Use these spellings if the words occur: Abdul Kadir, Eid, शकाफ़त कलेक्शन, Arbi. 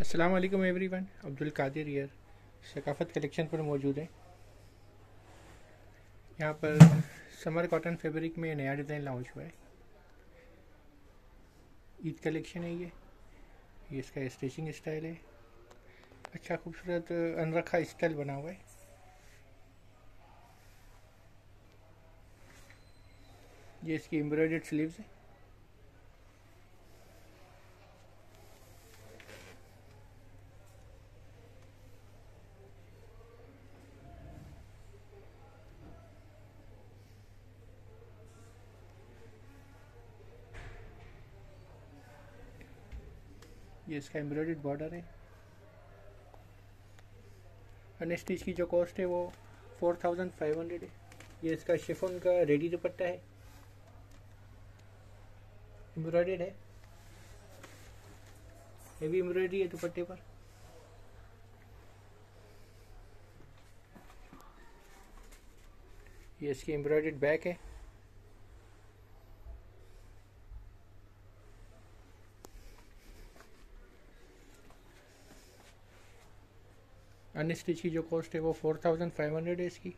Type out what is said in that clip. अस्सलाम वालेकुम एवरीवन, अब्दुल कादिर यार शकाफ़त कलेक्शन पर मौजूद है। यहाँ पर समर कॉटन फैब्रिक में नया डिज़ाइन लॉन्च हुआ है, ईद कलेक्शन है। ये इसका स्टिचिंग स्टाइल है, अच्छा खूबसूरत अनरखा स्टाइल बना हुआ है। ये इसकी एम्ब्रॉयडर्ड स्लीव्स है। ये इसका एम्ब्रॉयडर्ड बॉर्डर है। अनस्टिच की जो कॉस्ट है वो 4500 है। ये इसका शिफॉन का रेडी दुपट्टा है, एम्ब्रॉयडर्ड है, हेवी एम्ब्रॉयडरी है दुपट्टे पर। ये इसकी एम्ब्रॉयडर्ड बैक है। अनस्टिच की जो कॉस्ट है वो 4500 है इसकी।